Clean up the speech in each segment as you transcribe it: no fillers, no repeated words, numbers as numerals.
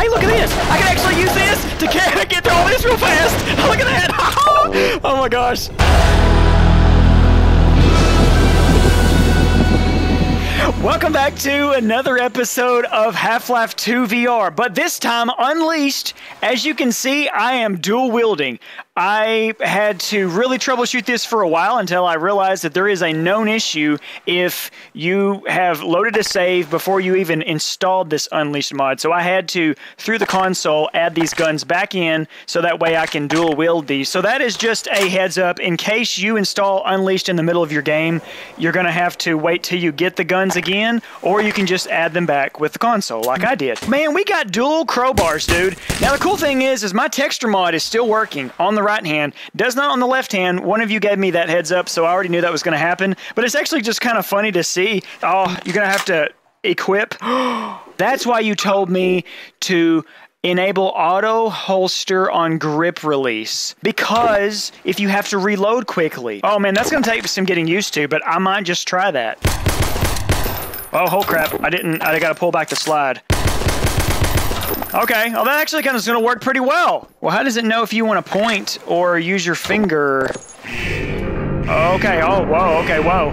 Hey, look at this! I can actually use this to get through all this real fast! Look at that! Oh my gosh! Welcome back to another episode of Half-Life 2 VR, but this time Unleashed. As you can see, I am dual wielding. I had to really troubleshoot this for a while until I realized that there is a known issue if you have loaded a save before you even installed this Unleashed mod. So I had to, through the console, add these guns back in so that way I can dual wield these. So that is just a heads up. In case you install Unleashed in the middle of your game, you're going to have to wait till you get the guns again, or you can just add them back with the console like I did. Man, we got dual crowbars, dude. Now the cool thing is my texture mod is still working on the right hand, does not on the left hand. One of you gave me that heads up, so I already knew that was going to happen, but it's actually just kind of funny to see. Oh, you're going to have to equip. That's why you told me to enable auto holster on grip release, because if you have to reload quickly. Oh man, that's going to take some getting used to, but I might just try that. Oh, whole crap. I got to pull back the slide. Okay, well that actually kind of is going to work pretty well. Well, how does it know if you want to point or use your finger? Okay, oh, whoa, okay, whoa.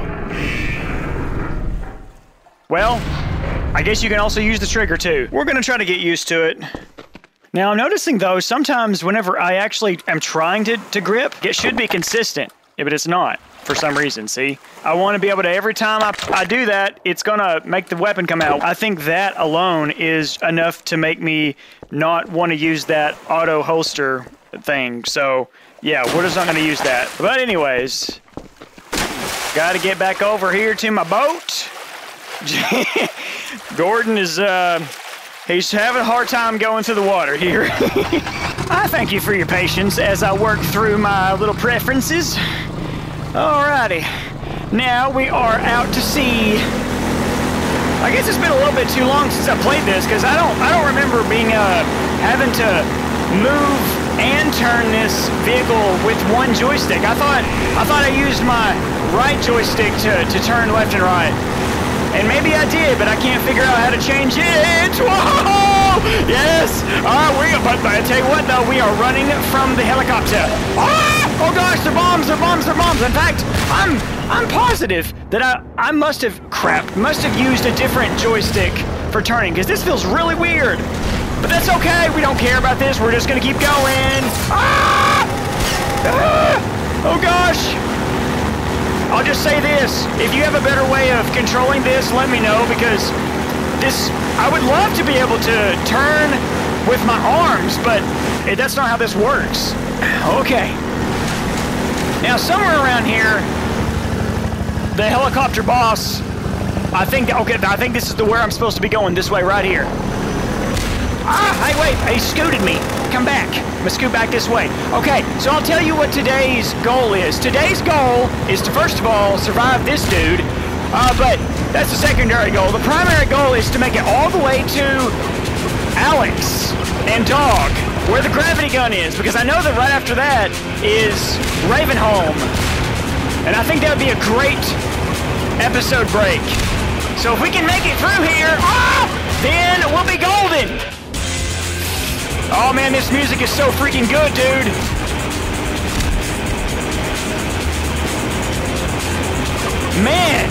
Well, I guess you can also use the trigger too. We're going to try to get used to it. Now, I'm noticing though, sometimes whenever I actually am trying to grip, it should be consistent, yeah, but it's not for some reason, see? I want to be able to, every time I do that, it's gonna make the weapon come out. I think that alone is enough to make me not want to use that auto holster thing. So yeah, we're just not gonna use that. But anyways, gotta get back over here to my boat. Gordon is, he's having a hard time going through the water here. I thank you for your patience as I work through my little preferences. Alrighty, now we are out to sea. I guess it's been a little bit too long since I played this, because I don't remember being having to move and turn this vehicle with one joystick. I thought I used my right joystick to turn left and right, and maybe I did, but I can't figure out how to change it. Whoa! Yes! But I tell you what though, we are running from the helicopter. Oh gosh, they're bombs, they're bombs, they're bombs. In fact, I'm positive that I must have used a different joystick for turning, because this feels really weird. But that's okay, we don't care about this, we're just gonna keep going. Oh gosh. I'll just say this, if you have a better way of controlling this, let me know, because this, I would love to be able to turn with my arms, but that's not how this works. Okay. Now somewhere around here, the helicopter boss, I think this is where I'm supposed to be going, this way right here. Ah, hey, wait, he scooted me. Come back. I'm gonna scoot back this way. Okay, so I'll tell you what today's goal is. Today's goal is to, first of all, survive this dude, but that's the secondary goal. The primary goal is to make it all the way to Alyx and Dog, where the gravity gun is, because I know that right after that is Ravenholm, and I think that would be a great episode break. So if we can make it through here, then we'll be golden. Oh man, this music is so freaking good, dude. Man,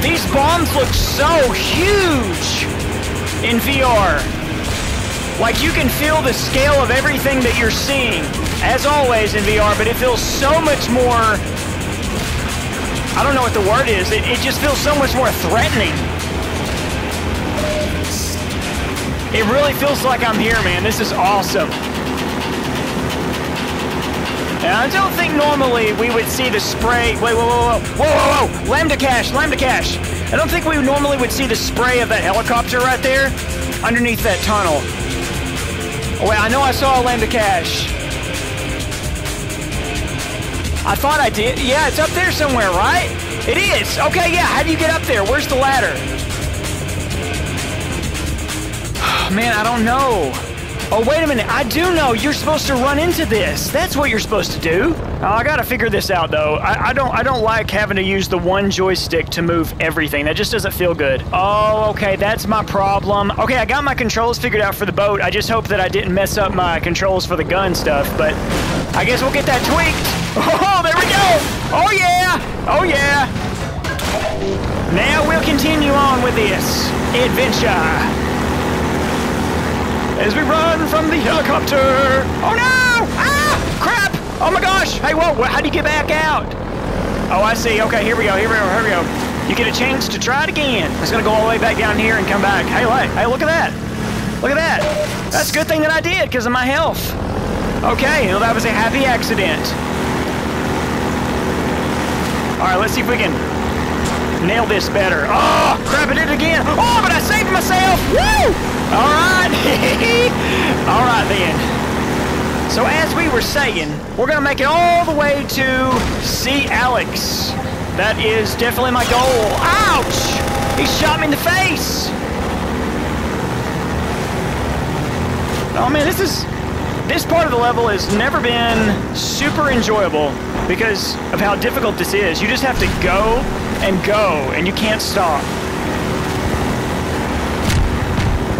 these bombs look so huge in VR. Like, you can feel the scale of everything that you're seeing, as always in VR, but it feels so much more, I don't know what the word is, it just feels so much more threatening. It really feels like I'm here, man. This is awesome. And I don't think normally we would see the spray. Wait, whoa. Lambda cache, lambda cache. I don't think we normally would see the spray of that helicopter right there underneath that tunnel. Oh, wait, I know I saw a lambda cache. I thought I did. Yeah, it's up there somewhere, right? It is. Okay, yeah. How do you get up there? Where's the ladder? Man, I don't know. Oh, wait a minute. I do know you're supposed to run into this. That's what you're supposed to do. I gotta figure this out, though. I don't like having to use the one joystick to move everything. That just doesn't feel good. Oh, okay. That's my problem. Okay, I got my controls figured out for the boat. I just hope that I didn't mess up my controls for the gun stuff, but I guess we'll get that tweaked. Oh, there we go. Oh, yeah. Oh, yeah. Now we'll continue on with this adventure as we run from the helicopter. Oh no! Ah! Crap! Oh my gosh! Hey, whoa, how do you get back out? Oh, I see. Okay, here we go, here we go, here we go. You get a chance to try it again. It's gonna go all the way back down here and come back. Hey, wait, hey, look at that. Look at that. That's a good thing that I did because of my health. Okay, well, that was a happy accident. All right, let's see if we can nail this better. Oh, crap, I did it again. Oh, but I saved myself! Woo! All right. All right, then. So as we were saying, we're going to make it all the way to see Alyx. That is definitely my goal. Ouch! He shot me in the face! Oh, man, this part of the level has never been super enjoyable because of how difficult this is. You just have to go and go, and you can't stop.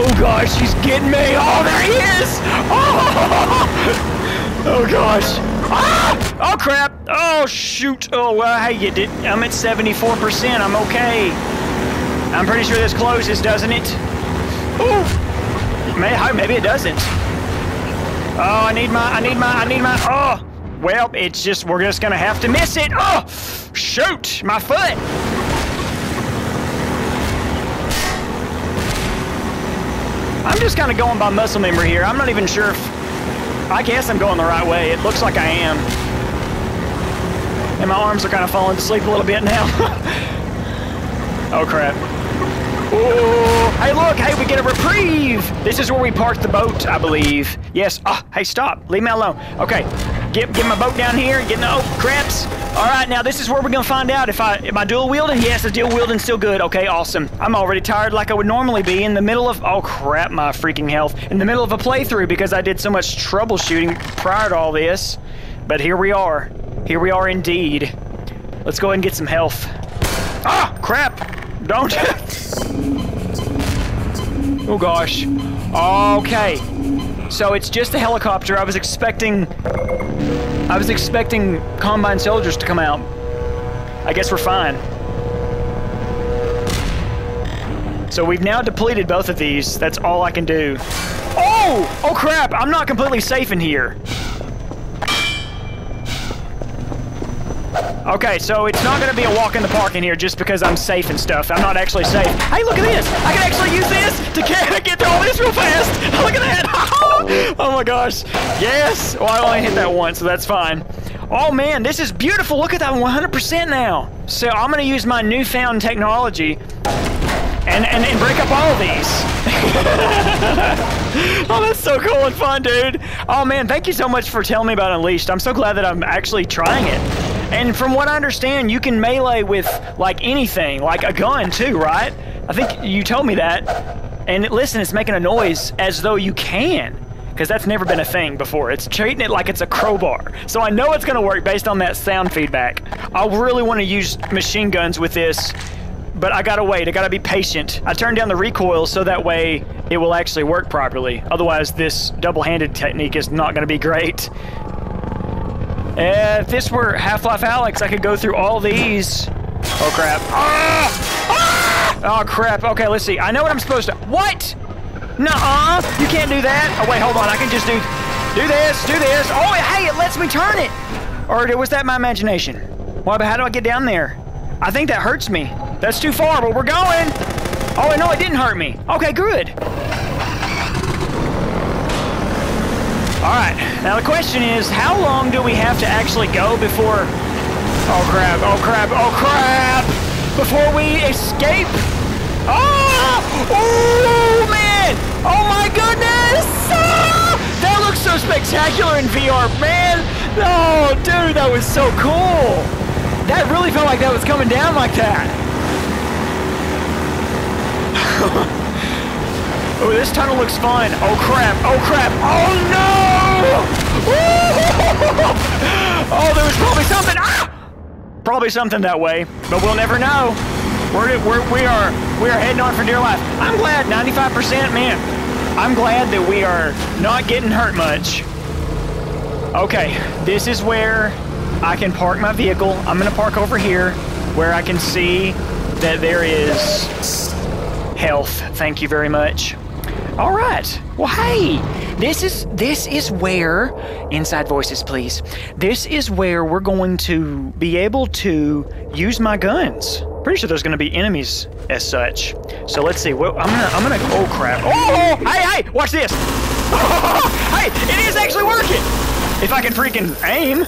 Oh gosh, he's getting me! Oh, there he is! Oh, oh gosh! Ah! Oh crap! Oh shoot! Oh well, hey, you did. I'm at 74%. I'm okay. I'm pretty sure this closes, doesn't it? Ooh! Maybe it doesn't. Oh, I need my. Oh. Well, it's just, we're just gonna have to miss it. Oh, shoot, my foot. I'm just kind of going by muscle memory here. I'm not even sure if, I guess I'm going the right way. It looks like I am. And my arms are kind of falling to sleep a little bit now. Oh, crap. Oh, hey, look, hey, we get a reprieve. This is where we parked the boat, I believe. Yes, oh, hey, stop, leave me alone. Okay. Get my boat down here, get in the, oh, craps. All right, now this is where we're gonna find out if am I dual wielding? Yes, the dual wielding's still good. Okay, awesome. I'm already tired like I would normally be in the middle of, oh crap, my freaking health. In the middle of a playthrough because I did so much troubleshooting prior to all this. But here we are. Here we are indeed. Let's go ahead and get some health. Ah, crap, don't. Oh gosh, okay. So it's just a helicopter. I was expecting Combine soldiers to come out. I guess we're fine. So we've now depleted both of these. That's all I can do. Oh! Oh crap! I'm not completely safe in here. Okay, so it's not gonna be a walk in the park in here just because I'm safe and stuff. I'm not actually safe. Hey, look at this! I can actually use this to get through all this real fast! Look at that! Oh my gosh. Yes! Well, I only hit that once, so that's fine. Oh man, this is beautiful! Look at that, 100% now! So I'm gonna use my newfound technology and break up all these. Oh, that's so cool and fun, dude! Oh man, thank you so much for telling me about Unleashed. I'm so glad that I'm actually trying it. And from what I understand, you can melee with, like, anything. Like a gun, too, right? I think you told me that. And listen, it's making a noise as though you can. Because that's never been a thing before. It's treating it like it's a crowbar. So I know it's going to work based on that sound feedback. I really want to use machine guns with this. But I got to wait. I got to be patient. I turned down the recoil so that way it will actually work properly. Otherwise, this double-handed technique is not going to be great. If this were Half-Life: Alyx, I could go through all these. Oh crap! Ah! Ah! Oh crap! Okay, let's see. I know what I'm supposed to. What? Nuh-uh! You can't do that. Oh wait, hold on. I can just do this, do this. Oh hey, it lets me turn it. Or was that my imagination? Why? But how do I get down there? I think that hurts me. That's too far. But we're going. Oh no, it didn't hurt me. Okay, good. Alright, now the question is, how long do we have to actually go before... Oh crap, oh crap, oh crap! Before we escape? Oh! Oh man! Oh my goodness! Oh, that looks so spectacular in VR, man! Oh dude, that was so cool! That really felt like that was coming down like that! Oh, this tunnel looks fun. Oh crap, oh crap, oh no! Oh, there was probably something, ah! Probably something that way, but we'll never know. We are heading on for dear life. I'm glad, 95%, man. I'm glad that we are not getting hurt much. Okay, this is where I can park my vehicle. I'm gonna park over here where I can see that there is health. Thank you very much. All right, well, hey, this is where, inside voices, please. This is where we're going to be able to use my guns. Pretty sure there's gonna be enemies as such. So let's see, well, I'm gonna, oh crap. Oh, hey, hey, watch this. Oh, hey, it is actually working. If I can freaking aim.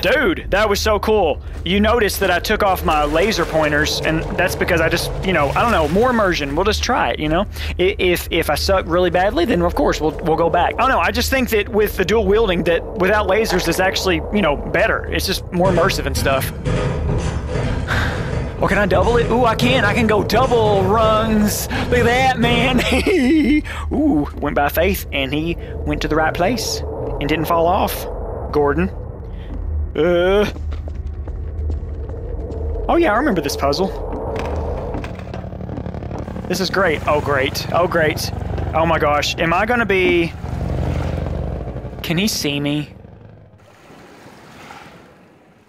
Dude, that was so cool. You noticed that I took off my laser pointers, and that's because I just, you know, I don't know, more immersion. We'll just try it, you know? If I suck really badly, then of course we'll go back. I don't know, I just think that with the dual wielding that without lasers is actually, you know, better. It's just more immersive and stuff. Or can I double it? Ooh, I can go double runs. Look at that, man. Ooh, went by faith, and he went to the right place. And didn't fall off, Gordon. Oh yeah, I remember this puzzle. This is great. Oh great. Oh great. Oh my gosh. Am I gonna be? Can he see me?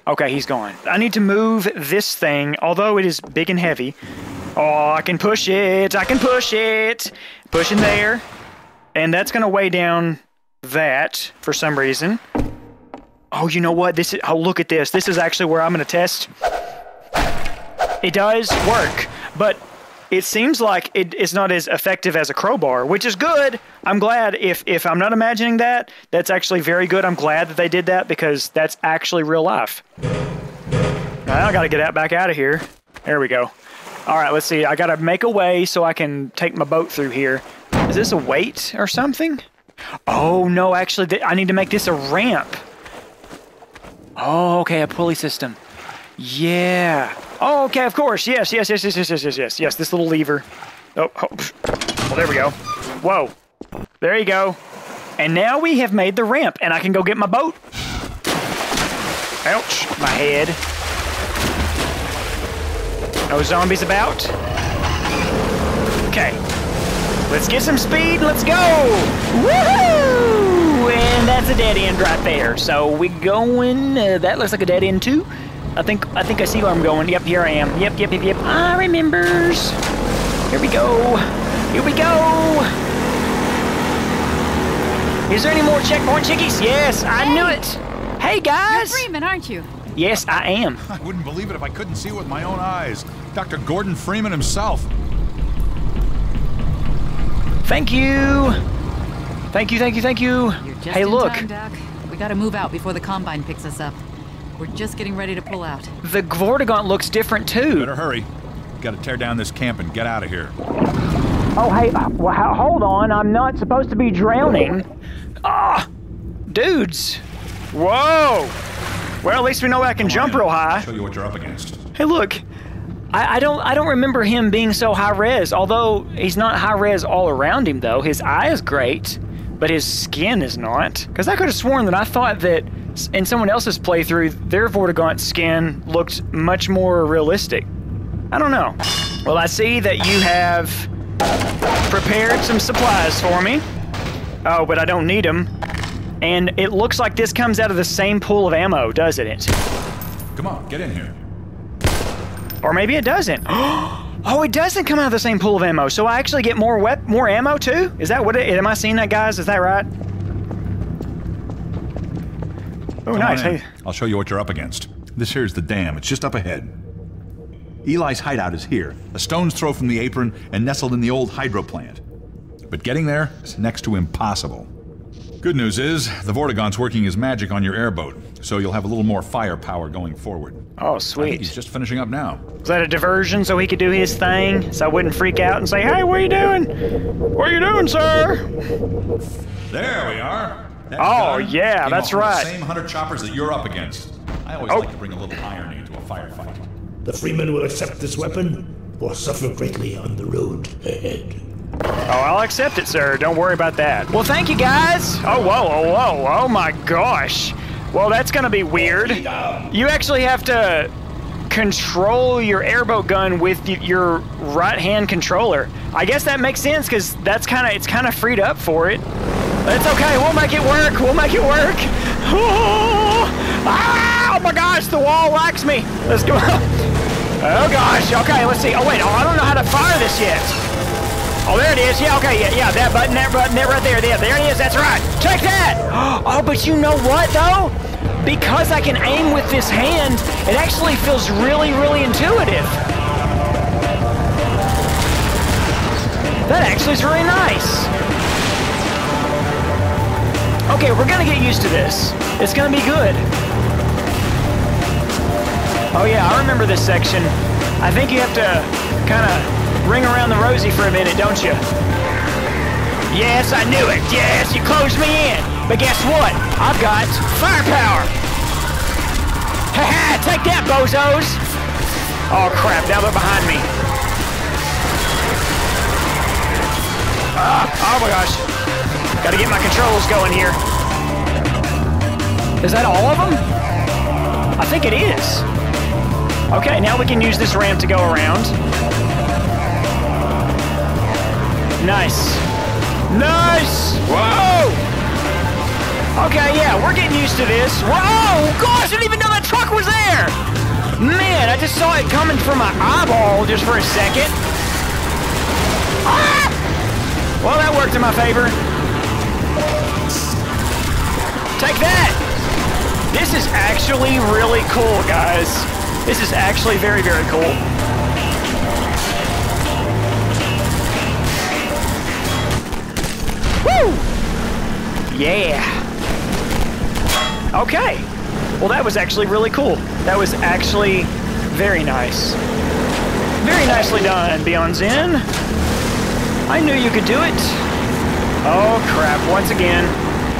Okay, he's gone. I need to move this thing, although it is big and heavy. Oh, I can push it. I can push it. Push in there, and that's gonna weigh down. That for some reason. Oh, you know what? This is, oh, look at this. This is actually where I'm gonna test. It does work, but it seems like it is not as effective as a crowbar, which is good. I'm glad if I'm not imagining that, that's actually very good. I'm glad that they did that because that's actually real life. Now I gotta get that back out of here. There we go. All right, let's see. I gotta make a way so I can take my boat through here. Is this a weight or something? Oh, no, actually, I need to make this a ramp. Oh, okay, a pulley system. Yeah. Oh, okay, of course. Yes, yes, yes, yes, yes, yes, yes, yes, yes, this little lever. Oh, oh. Well, there we go. Whoa. There you go. And now we have made the ramp, and I can go get my boat. Ouch, my head. No zombies about. Okay. Let's get some speed, let's go! Woohoo! And that's a dead end right there. So we going, that looks like a dead end too. I think I see where I'm going. Yep, here I am. Yep, yep, yep, yep. I remembers. Here we go. Here we go. Is there any more checkpoint chickies? Yes, I knew it. Hey guys. You're Freeman, aren't you? Yes, I am. I wouldn't believe it if I couldn't see with my own eyes. Dr. Gordon Freeman himself. Thank you. Thank you, thank you, thank you. You're just hey, in look. Time, Doc. We gotta move out before the Combine picks us up. We're just getting ready to pull out. The Vortigaunt looks different, too. Better hurry. Gotta tear down this camp and get out of here. Oh, hey, well, hold on. I'm not supposed to be drowning. Ah, dudes. Whoa. Well, at least we know I can jump real high. I'll show you what you're up against. Hey, look. I don't remember him being so high res, although he's not high res all around him though. His eye is great, but his skin is not. Because I could have sworn that I thought that in someone else's playthrough, their Vortigaunt skin looked much more realistic. I don't know. Well, I see that you have prepared some supplies for me. Oh, but I don't need them. And it looks like this comes out of the same pool of ammo, doesn't it? Come on, get in here. Or maybe it doesn't. Oh, it doesn't come out of the same pool of ammo, so I actually get more ammo too? Is that what it is? Am I seeing that, guys? Is that right? Oh, nice. Hey. I'll show you what you're up against. This here's the dam. It's just up ahead. Eli's hideout is here, a stone's throw from the apron and nestled in the old hydro plant. But getting there is next to impossible. Good news is, the Vortigaunt's working his magic on your airboat, so you'll have a little more firepower going forward. Oh, sweet. I think he's just finishing up now. Is that a diversion so he could do his thing? So I wouldn't freak out and say, hey, what are you doing? What are you doing, sir? There we are. That oh, yeah, that's right. The same hunter choppers that you're up against. I always like to bring a little irony into a firefight. The Freeman will accept this weapon or suffer greatly on the road ahead. Oh, I'll accept it, sir. Don't worry about that. Well, thank you, guys. Oh, whoa, oh, whoa. Oh, my gosh. Well, that's going to be weird. You actually have to control your airboat gun with your right-hand controller. I guess that makes sense, because that's kind of, it's kind of freed up for it. It's okay. We'll make it work. We'll make it work. Oh, ah, oh my gosh. The wall likes me. Let's go. Oh, gosh. Okay, let's see. Oh, wait. Oh, I don't know how to fire this yet. Oh, there it is. Yeah, okay, yeah, that button, right there, there it is, that's right. Check that! Oh, but you know what, though? Because I can aim with this hand, it actually feels really, really intuitive. That actually is really nice. Okay, we're gonna get used to this. It's gonna be good. Oh, yeah, I remember this section. I think you have to kind of ring around the rosy for a minute, don't you? Yes, I knew it. Yes, you closed me in. But guess what? I've got firepower. Ha ha! Take that, bozos! Oh crap! Now they're behind me. Oh my gosh! Got to get my controls going here. Is that all of them? I think it is. Okay, now we can use this ramp to go around. Nice. Nice! Whoa! Okay, yeah, we're getting used to this. Whoa! Gosh, I didn't even know that truck was there! Man, I just saw it coming from my eyeball just for a second. Ah! Well, that worked in my favor. Take that! This is actually really cool, guys. This is actually very, very cool. Yeah. Okay. Well, that was actually really cool. That was actually very nice. Very nicely done, Beyond Xen. I knew you could do it. Oh, crap. Once again.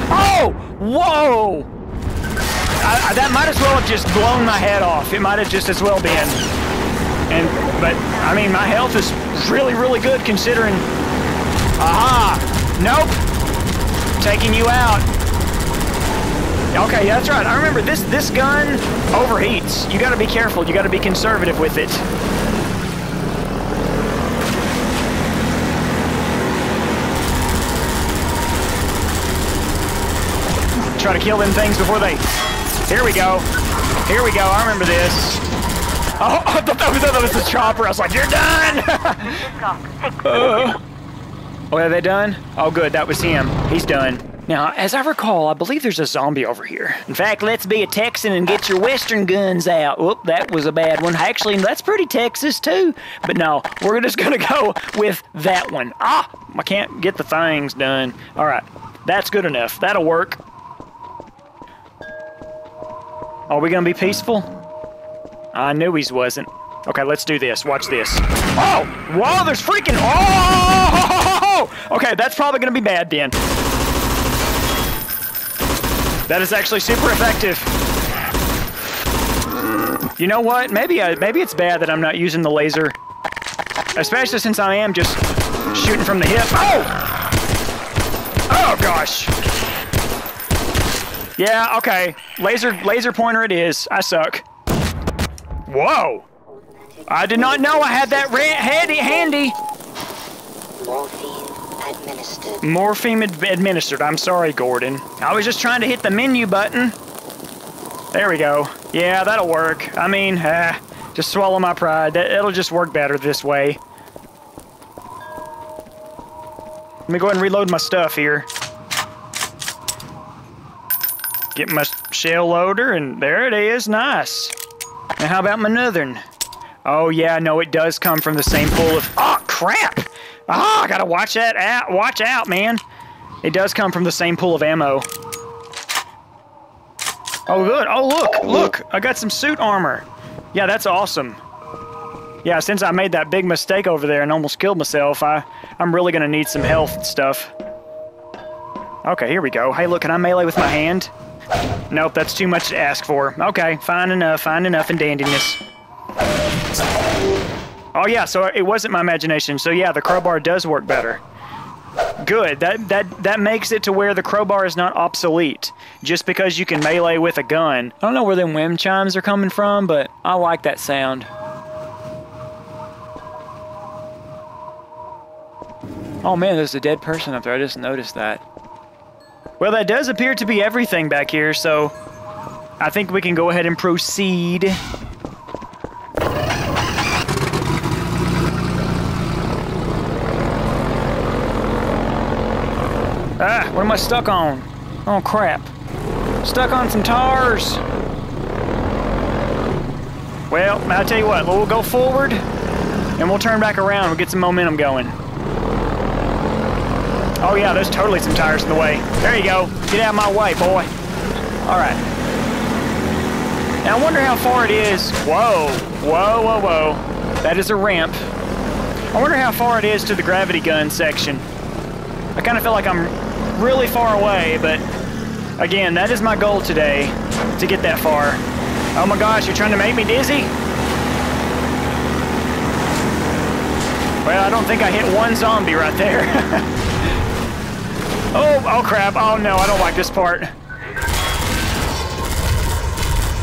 Oh! Whoa! That might as well have just blown my head off. It might have just as well been. But, I mean, my health is really, really good considering... Aha! Nope! Taking you out. Okay, that's right. I remember this gun overheats. You gotta be careful. You gotta be conservative with it. Try to kill them things before they... Here we go. Here we go. I remember this. Oh, I thought that was the chopper. I was like, you're done! Oh, are they done? Oh, good. That was him. He's done. Now, as I recall, I believe there's a zombie over here. In fact, let's be a Texan and get your Western guns out. Oop, that was a bad one. Actually, that's pretty Texas, too. But no, we're just going to go with that one. Ah, I can't get the things done. All right, that's good enough. That'll work. Are we going to be peaceful? I knew he wasn't. Okay, let's do this. Watch this. Oh! Whoa, there's freaking... Oh! Okay, that's probably going to be bad, then. That is actually super effective. You know what? Maybe it's bad that I'm not using the laser. Especially since I am just shooting from the hip. Oh! Oh, gosh. Yeah, okay. Laser pointer it is. I suck. Whoa! I did not know I had that handy. Morphine administered. Morphine administered. I'm sorry, Gordon. I was just trying to hit the menu button. There we go. Yeah, that'll work. I mean, just swallow my pride. It'll just work better this way. Let me go ahead and reload my stuff here. Get my shell loader, and there it is. Nice. Now, how about my northern? Oh, yeah, no, it does come from the same pool of... Oh, crap! Ah, I gotta watch that out. Watch out, man. It does come from the same pool of ammo. Oh, good. Oh, look. I got some suit armor. Yeah, that's awesome. Yeah, since I made that big mistake over there and almost killed myself, I'm really gonna need some health stuff. Okay, here we go. Hey, look, can I melee with my hand? Nope, that's too much to ask for. Okay, fine enough and dandiness. Oh yeah, so it wasn't my imagination. So yeah, the crowbar does work better. Good. That makes it to where the crowbar is not obsolete just because you can melee with a gun. I don't know where them wind chimes are coming from, but I like that sound. Oh man, there's a dead person up there. I just noticed that. Well, that does appear to be everything back here, so I think we can go ahead and proceed. Ah, what am I stuck on? Oh crap. Stuck on some tires. Well, I'll tell you what, we'll go forward and we'll turn back around. We'll get some momentum going. Oh yeah, there's totally some tires in the way. There you go. Get out of my way, boy. All right. Now I wonder how far it is. Whoa, whoa, whoa, whoa. That is a ramp. I wonder how far it is to the gravity gun section. I kind of feel like I'm really far away, but again, that is my goal today, to get that far. Oh my gosh, you're trying to make me dizzy? Well, I don't think I hit one zombie right there. oh crap, oh no, I don't like this part.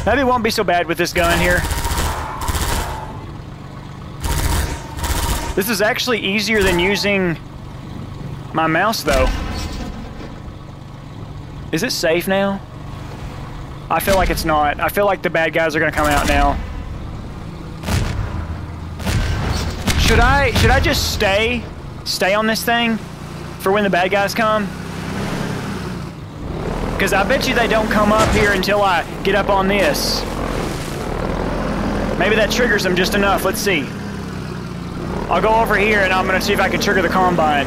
Maybe it won't be so bad with this gun here. This is actually easier than using my mouse though. Is it safe now? I feel like it's not. I feel like the bad guys are gonna come out now. Should I just stay on this thing for when the bad guys come? Because I bet you they don't come up here until I get up on this. Maybe that triggers them just enough. Let's see. I'll go over here and I'm gonna see if I can trigger the combine.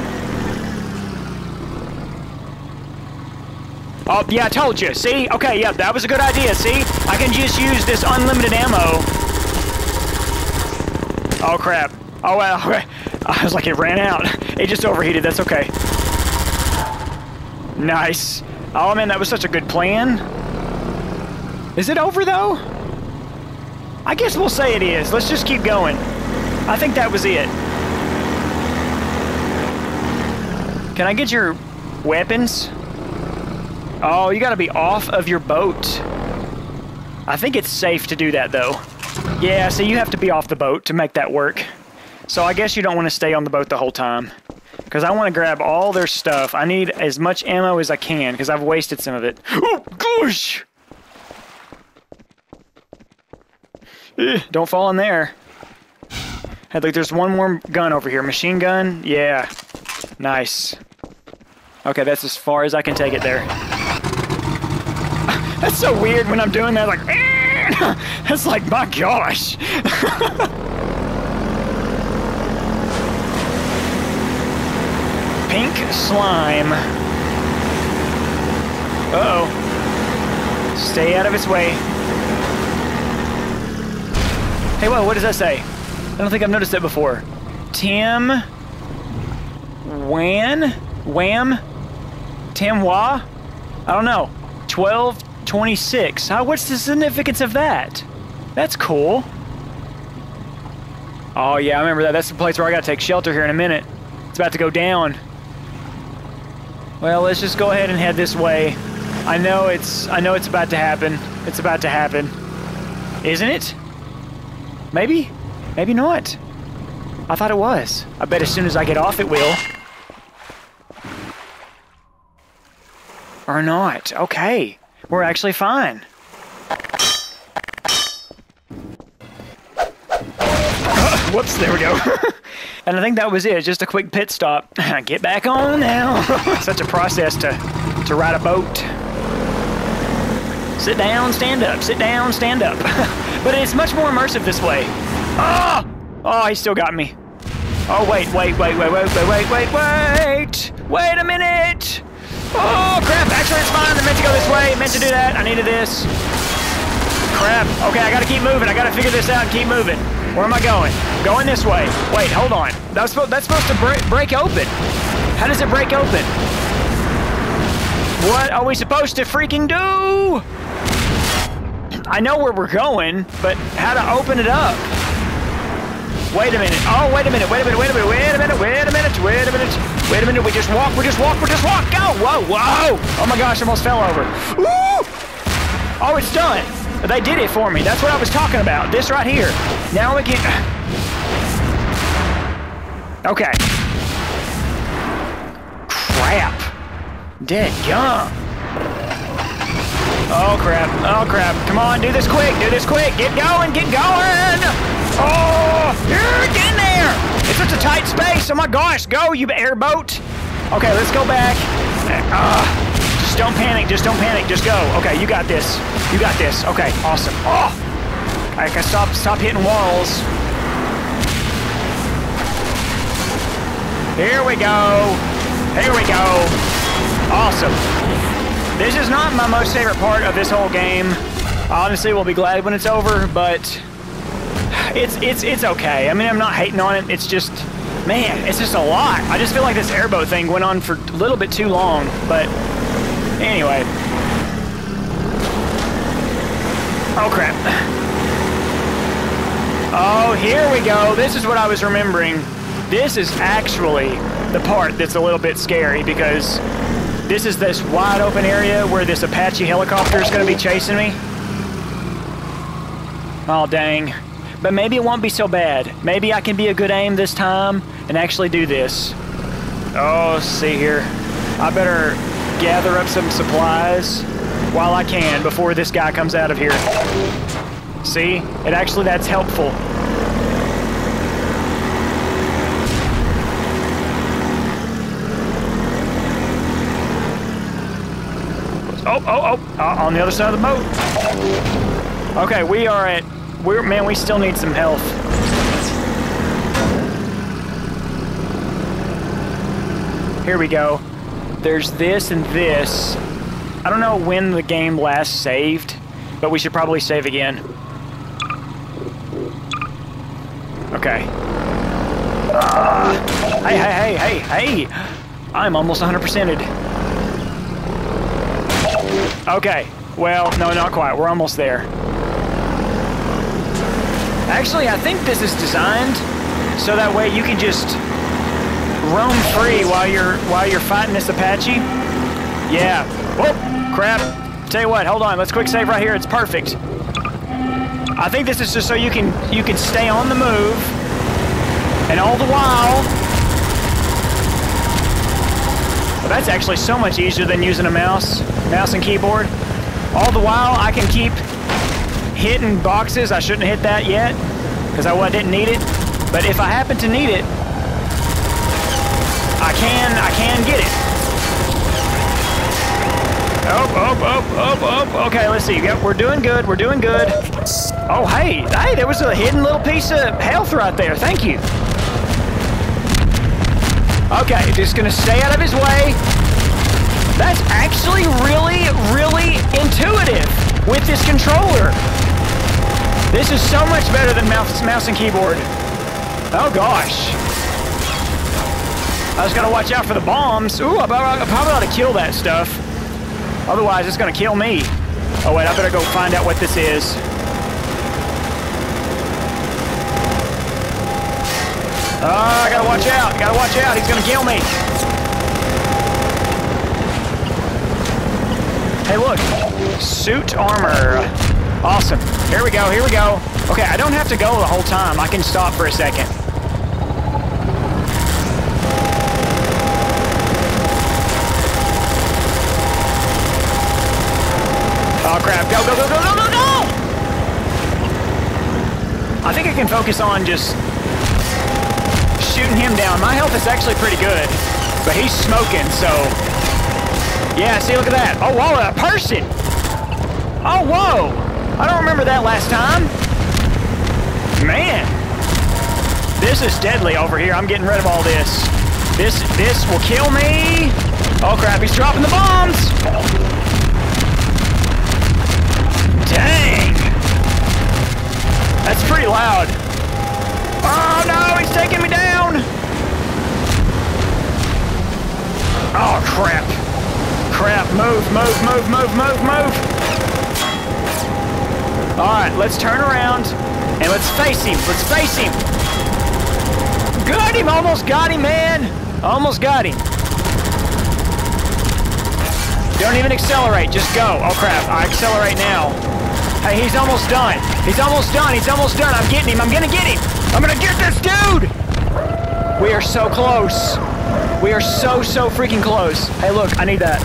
Oh, yeah, I told you. See? Okay, yeah, that was a good idea. See? I can just use this unlimited ammo. Oh, crap. Oh, well. I was like, it ran out. It just overheated. That's okay. Nice. Oh, man, that was such a good plan. Is it over, though? I guess we'll say it is. Let's just keep going. I think that was it. Can I get your weapons? Oh, you gotta be off of your boat. I think it's safe to do that though. Yeah, so you have to be off the boat to make that work. So I guess you don't want to stay on the boat the whole time. Because I want to grab all their stuff. I need as much ammo as I can because I've wasted some of it. Oh, gosh! Don't fall in there. Hey, look, there's one more gun over here. Machine gun? Yeah. Nice. Okay, that's as far as I can take it there. That's so weird when I'm doing that, like, that's like, my gosh. Pink slime. Uh-oh. Stay out of its way. Hey, whoa, what does that say? I don't think I've noticed that before. Tim... Wan? Wham? Timwa? I don't know. 12... 26. Huh? What's the significance of that? That's cool. Oh yeah, I remember that. That's the place where I gotta take shelter here in a minute. It's about to go down. Well, let's just go ahead and head this way. I know it's about to happen. It's about to happen. Isn't it? Maybe? Maybe not. I thought it was. I bet as soon as I get off it will. Or not. Okay. We're actually fine. Whoops, there we go. And I think that was it, just a quick pit stop. Get back on now. Such a process to ride a boat. Sit down, stand up, sit down, stand up. But it's much more immersive this way. Oh! Oh, he still got me. Oh, wait. Wait a minute. Oh, crap, actually it's fine, I meant to go this way, I meant to do that, I needed this. Crap, okay, I gotta keep moving, I gotta figure this out and keep moving. Where am I going? Going this way. Wait, hold on. That's supposed to break open. How does it break open? What are we supposed to freaking do? I know where we're going, but how to open it up? Wait a minute. Oh, wait a minute. We just walk, we just walk. Go! Whoa, whoa! Oh my gosh, I almost fell over. Woo! Oh, it's done. They did it for me. That's what I was talking about. This right here. Now we can... Okay. Crap. Dead gum. Oh crap, oh crap. Come on, do this quick, Get going, Oh, you're getting there. It's such a tight space. Oh my gosh, go, you airboat. Okay, let's go back. Just don't panic, just go. Okay, you got this, Okay, awesome. Oh, I can stop hitting walls. Here we go, Awesome. This is not my most favorite part of this whole game. Honestly, we'll be glad when it's over, but it's okay. I mean, I'm not hating on it. It's just, man, it's just a lot. I just feel like this airboat thing went on for a little bit too long, but anyway. Oh, crap. Oh, here we go. This is what I was remembering. This is actually the part that's a little bit scary because this is this wide open area where this Apache helicopter is going to be chasing me. Oh, dang. But maybe it won't be so bad. Maybe I can be a good aim this time and actually do this. Oh, see here. I better gather up some supplies while I can before this guy comes out of here. See? It actually, that's helpful. Oh, oh, oh, on the other side of the boat. Okay, we are at, man, we still need some health. Here we go. There's this and this. I don't know when the game last saved, but we should probably save again. Okay. Hey. I'm almost 100%ed. Okay, well, no, not quite. We're almost there. Actually, I think this is designed so that way you can just roam free while you're fighting this Apache. Yeah. Whoa, crap. Tell you what, hold on. Let's quick save right here. It's perfect. I think this is just so you can stay on the move, and all the while. Well, that's actually so much easier than using a mouse. Mouse and keyboard. All the while, I can keep hitting boxes. I shouldn't hit that yet, because I didn't need it. But if I happen to need it, I can get it. Oh. Okay, let's see. Yep, we're doing good, Oh, hey, there was a hidden little piece of health right there. Thank you. Okay, just gonna stay out of his way. That's actually really, really intuitive with this controller. This is so much better than mouse and keyboard. Oh gosh. I just gotta watch out for the bombs. Ooh, I probably ought to kill that stuff. Otherwise, it's gonna kill me. Oh wait, I better go find out what this is. Oh, I gotta watch out, He's gonna kill me. Hey, look, suit armor. Awesome. Here we go, Okay, I don't have to go the whole time. I can stop for a second. Oh, crap. Go! I think I can focus on just shooting him down. My health is actually pretty good, but he's smoking, so... Yeah, see, look at that. Oh, whoa, a person! Oh, whoa! I don't remember that last time. Man. This is deadly over here. I'm getting rid of all this. This will kill me. Oh, crap, he's dropping the bombs! Dang! That's pretty loud. Oh, no, he's taking me down! Oh, crap. Move. All right, let's turn around and let's face him. Got him! Almost got him, man! Almost got him. Don't even accelerate. Just go. Oh, crap. I accelerate now. Hey, he's almost done. He's almost done. He's almost done. I'm getting him. I'm gonna get him. I'm gonna get this dude! We are so close. We are so freaking close. Hey, look. I need that.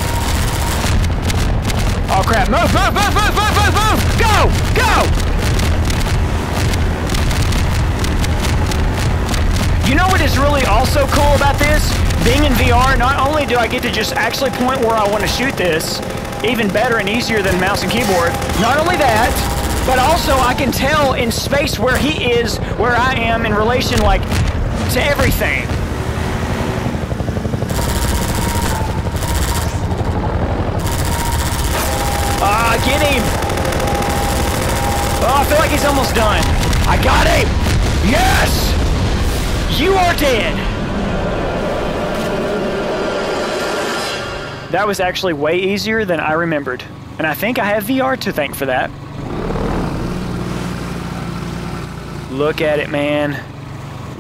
Oh, crap. Move, move, move, move, move, move, move! Go! Go! You know what is really also cool about this? Being in VR, not only do I get to just actually point where I want to shoot this, even better and easier than mouse and keyboard. Not only that, but also I can tell in space where he is, where I am in relation, like, to everything. Ah, get him! Oh, I feel like he's almost done. I got him! Yes! You are dead! That was actually way easier than I remembered. And I think I have VR to thank for that. Look at it, man.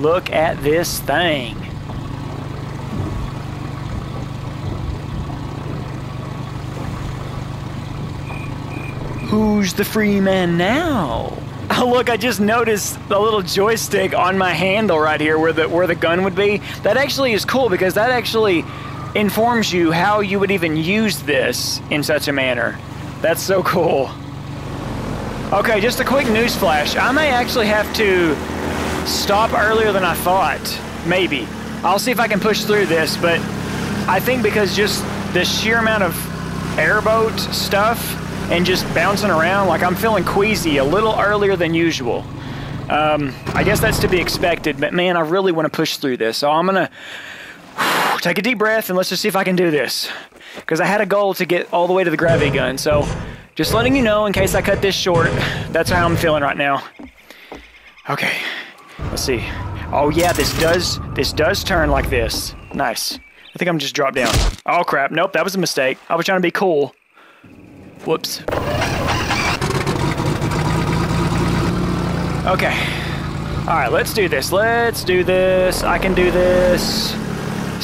Look at this thing. Who's the free man now? Oh, look, I just noticed the little joystick on my handle right here where the gun would be. That actually is cool because that actually informs you how you would even use this in such a manner. That's so cool. Okay, just a quick news flash. I may actually have to stop earlier than I thought. Maybe. I'll see if I can push through this, but I think because just the sheer amount of airboat stuff and just bouncing around, like, I'm feeling queasy a little earlier than usual. I guess that's to be expected, but man, I really want to push through this. So I'm gonna take a deep breath and let's just see if I can do this. Because I had a goal to get all the way to the gravity gun, so just letting you know in case I cut this short, that's how I'm feeling right now. Okay, let's see. Oh yeah, this does turn like this. Nice. I think I'm just dropped down. Oh crap, nope, that was a mistake. I was trying to be cool. Whoops. Okay. Alright, let's do this. Let's do this. I can do this.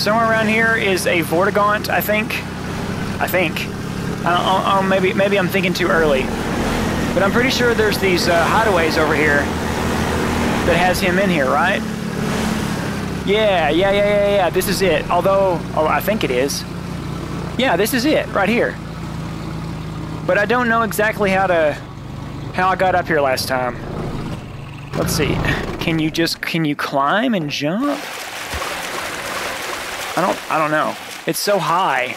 Somewhere around here is a Vortigaunt, I think. I don't, maybe I'm thinking too early. But I'm pretty sure there's these hideaways over here that has him in here, right? Yeah. This is it. Although, oh, I think it is. Yeah, this is it. Right here. But I don't know exactly how I got up here last time. Let's see. Can you climb and jump? I don't know. It's so high.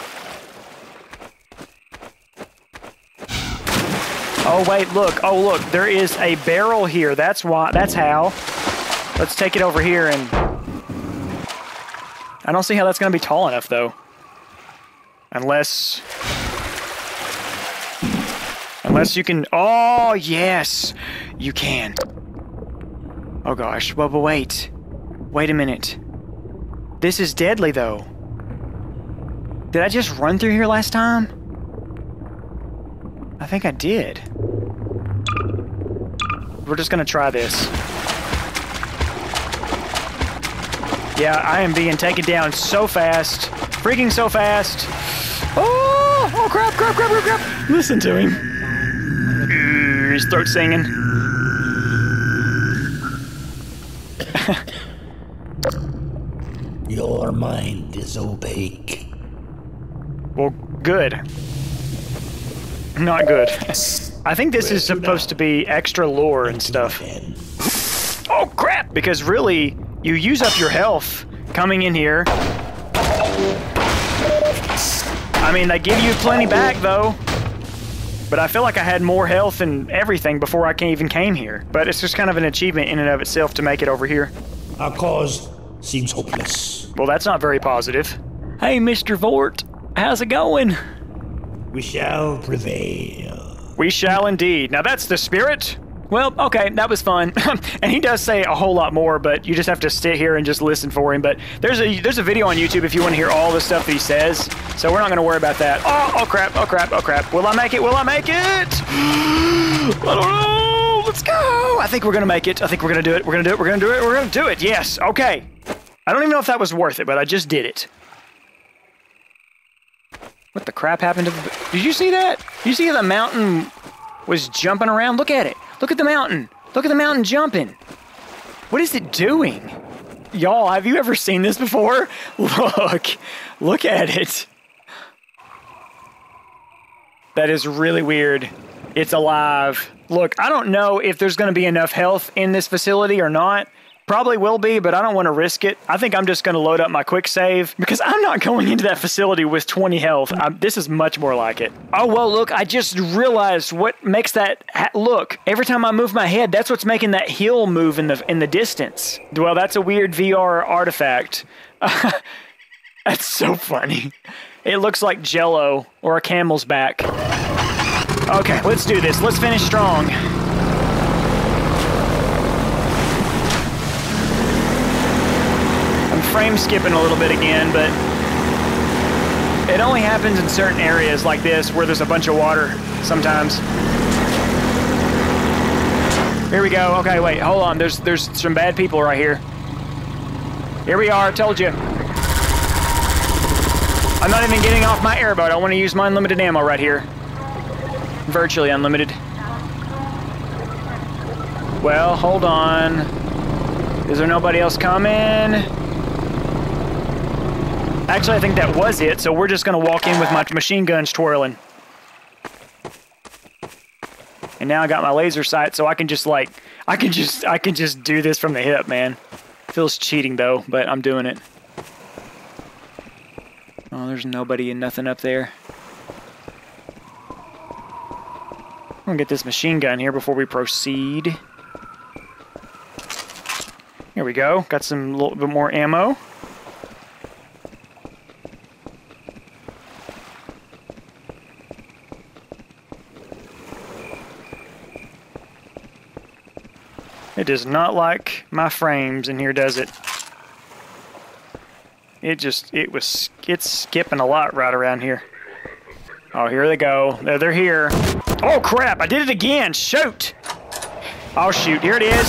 Oh wait, look. Oh look, there is a barrel here. That's why, that's how. Let's take it over here and I don't see how that's going to be tall enough though. Unless you can, oh yes, you can. Oh gosh, well, but wait a minute. This is deadly though. Did I just run through here last time? I think I did. We're just gonna try this. Yeah, I am being taken down so fast, freaking so fast. Oh crap, crap, crap, crap, crap. Listen to him. His throat singing. Your mind is opaque. Well, good. Not good. I think this is supposed to be extra lore and stuff. Oh crap! Because really, you use up your health coming in here. I mean, they give you plenty back though. But I feel like I had more health and everything before I even came here. But it's just kind of an achievement in and of itself to make it over here. Our cause seems hopeless. Well, that's not very positive. Hey, Mr. Vort, how's it going? We shall prevail. We shall indeed. Now that's the spirit. Well, okay, that was fun. And he does say a whole lot more, but you just have to sit here and just listen for him. But there's a video on YouTube if you want to hear all the stuff that he says. So we're not going to worry about that. Oh, oh crap, oh crap, oh crap. Will I make it? Will I make it? I don't know. Let's go. I think we're going to make it. I think we're going to do it. We're going to do it. Yes. Okay. I don't even know if that was worth it, but I just did it. What the crap happened to the... Did you see that? You see the mountain was jumping around? Look at it. Look at the mountain. Look at the mountain jumping. What is it doing? Y'all, have you ever seen this before? Look. Look at it. That is really weird. It's alive. Look, I don't know if there's going to be enough health in this facility or not. Probably will be, but I don't want to risk it. I think I'm just going to load up my quick save because I'm not going into that facility with 20 health. This is much more like it. Oh, well, look, I just realized what makes that look. Every time I move my head, that's what's making that hill move in the distance. Well, that's a weird VR artifact. That's so funny. It looks like Jello or a camel's back. Okay, let's do this. Let's finish strong. I'm frame skipping a little bit again, but it only happens in certain areas like this where there's a bunch of water sometimes. Here we go. Okay, wait, hold on. There's some bad people right here. Here we are. I told you. I'm not even getting off my airboat. I want to use my unlimited ammo right here. Virtually unlimited. Well, hold on. Is there nobody else coming? Actually, I think that was it, so we're just gonna walk in with my machine guns twirling. And now I got my laser sight, so I can just like, I can just do this from the hip, man. Feels cheating though, but I'm doing it. Oh, there's nobody and nothing up there. I'm gonna get this machine gun here before we proceed. Here we go. Got some little bit more ammo. It does not like my frames in here, does it? It's skipping a lot right around here. Oh, here they go. They're here. Oh, crap. I did it again. Shoot. Oh, shoot. Here it is.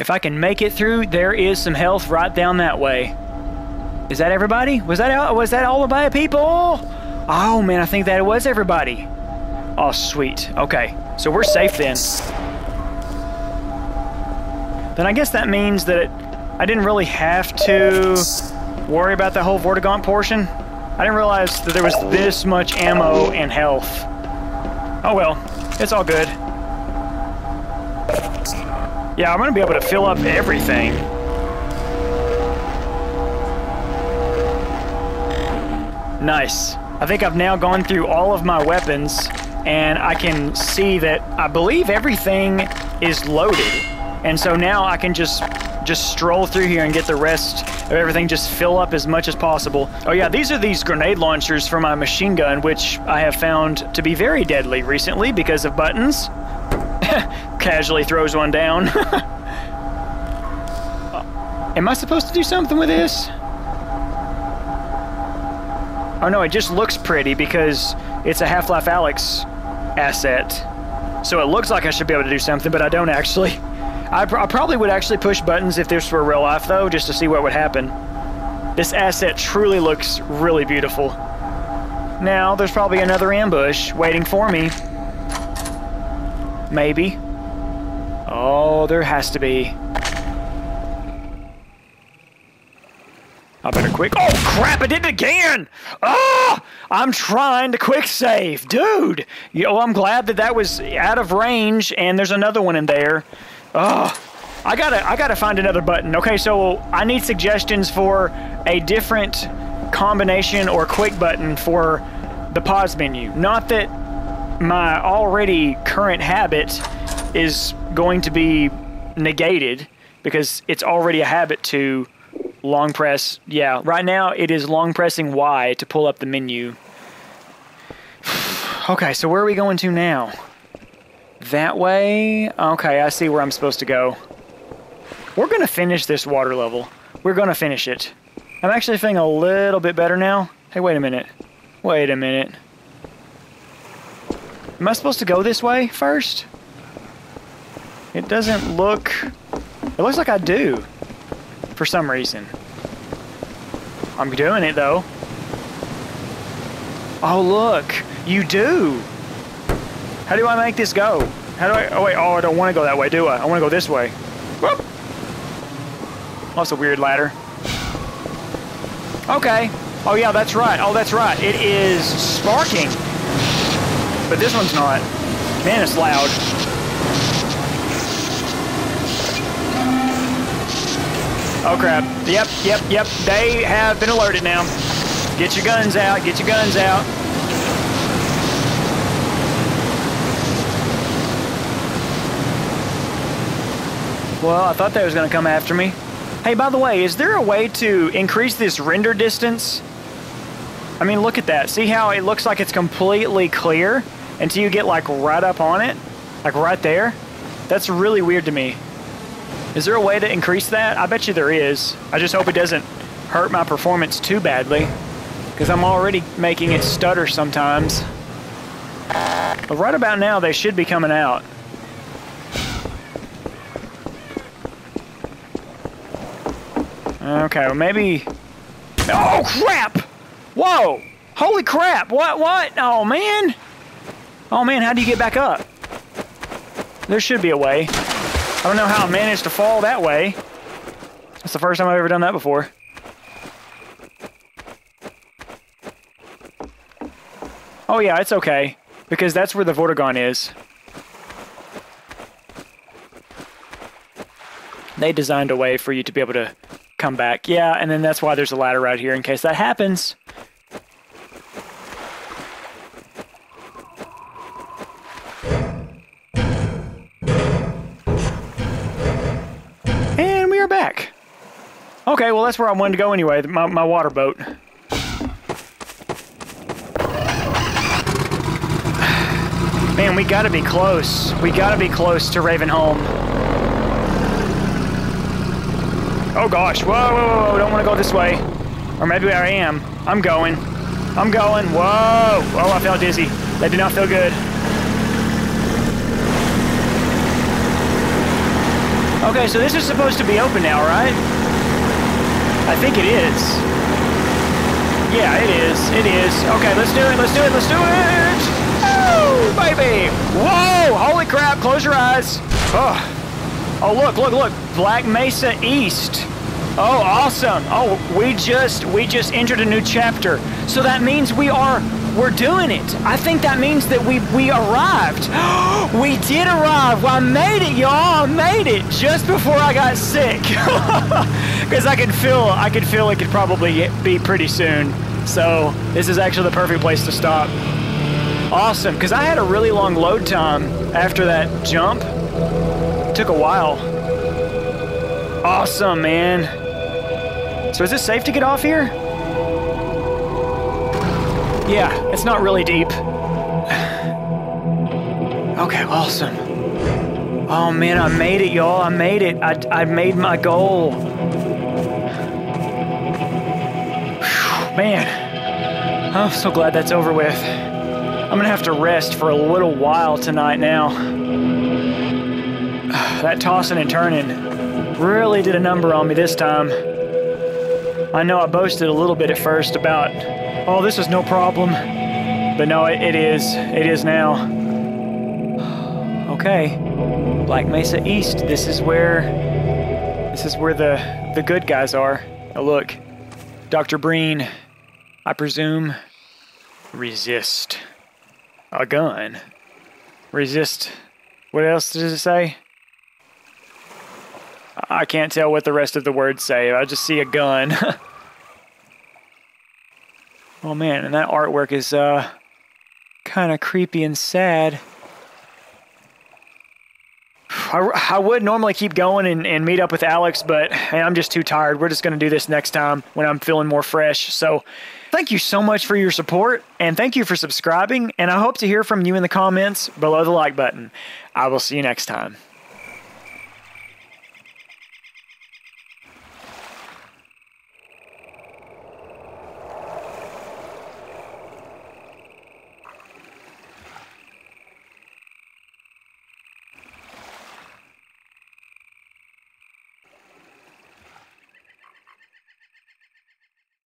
If I can make it through, there is some health right down that way. Is that everybody? Was that all of my people? Oh, man, I think that was everybody. Oh, sweet. Okay. So we're safe then. Then I guess that means that I didn't really have to worry about the whole Vortigaunt portion. I didn't realize that there was this much ammo and health. Oh well, it's all good. Yeah, I'm gonna be able to fill up everything. Nice. I think I've now gone through all of my weapons and I can see that I believe everything is loaded. And so now I can just stroll through here and get the rest of everything, just fill up as much as possible. Oh yeah, these are these grenade launchers for my machine gun, which I have found to be very deadly recently because of buttons. Casually throws one down. Am I supposed to do something with this? Oh no, it just looks pretty because it's a Half-Life: Alyx asset. So it looks like I should be able to do something, but I don't actually. I probably would actually push buttons if this were real life, though, just to see what would happen. This asset truly looks really beautiful. Now, there's probably another ambush waiting for me. Maybe. Oh, there has to be. I better quick. Oh, crap! I did it again! Oh! I'm trying to quick save. Dude! Yo, I'm glad that that was out of range, and there's another one in there. Oh, I gotta find another button. Okay, so I need suggestions for a different combination or quick button for the pause menu. Not that my already current habit is going to be negated because it's already a habit to long press. Yeah, right now it is long pressing Y to pull up the menu. Okay, so where are we going to now? That way? Okay, I see where I'm supposed to go. We're gonna finish this water level. We're gonna finish it. I'm actually feeling a little bit better now. Hey, wait a minute. Wait a minute. Am I supposed to go this way first? It doesn't look... It looks like I do. For some reason. I'm doing it, though. Oh, look. You do. How do I make this go? How do I... Oh, wait. Oh, I don't want to go that way, do I? I want to go this way. Whoop. That's a weird ladder. Okay. Oh, yeah, that's right. Oh, that's right. It is sparking. But this one's not. Man, it's loud. Oh, crap. Yep, yep, yep. They have been alerted now. Get your guns out. Get your guns out. Well, I thought they was going to come after me. Hey, by the way, is there a way to increase this render distance? I mean, look at that. See how it looks like it's completely clear until you get, like, right up on it? Like, right there? That's really weird to me. Is there a way to increase that? I bet you there is. I just hope it doesn't hurt my performance too badly, because I'm already making it stutter sometimes. But right about now, they should be coming out. Okay, well maybe... Oh, crap! Whoa! Holy crap! What? Oh, man! Oh, man, how do you get back up? There should be a way. I don't know how I managed to fall that way. That's the first time I've ever done that before. Oh yeah, it's okay. Because that's where the Vortigaunt is. They designed a way for you to be able to come back. Yeah, and then that's why there's a ladder right here in case that happens. Back. Okay, well that's where I wanted to go anyway, my water boat. Man, we gotta be close. We gotta be close to Ravenholm. Oh gosh, whoa, whoa, whoa, don't wanna go this way. Or maybe I am. I'm going, whoa! Oh, I felt dizzy. That did not feel good. Okay, so this is supposed to be open now, right? I think it is. Yeah, it is. Okay, let's do it! Oh, baby! Whoa, holy crap, close your eyes. Oh, look, Black Mesa East. Oh, awesome. Oh, we just entered a new chapter. So that means we're doing it. I think that means that we arrived. We did arrive. Well, I made it, y'all. I made it just before I got sick. Because I could feel it could probably be pretty soon. So this is actually the perfect place to stop. Awesome, because I had a really long load time after that jump. It took a while. Awesome, man. So is it safe to get off here? Yeah, it's not really deep. Okay, awesome. Oh man, I made it, y'all. I made it. I made my goal. Whew, man, I'm so glad that's over with. I'm gonna have to rest for a little while tonight now. That tossing and turning really did a number on me this time. I know I boasted a little bit at first about... Oh, this is no problem. But no, it is now. Okay, Black Mesa East, this is where the good guys are. Oh, look, Dr. Breen, I presume, resist a gun. Resist, what else does it say? I can't tell what the rest of the words say, I just see a gun. Oh man, and that artwork is kind of creepy and sad. I would normally keep going and meet up with Alyx, but hey, I'm just too tired. We're just going to do this next time when I'm feeling more fresh. So thank you so much for your support, and thank you for subscribing, and I hope to hear from you in the comments below the like button. I will see you next time.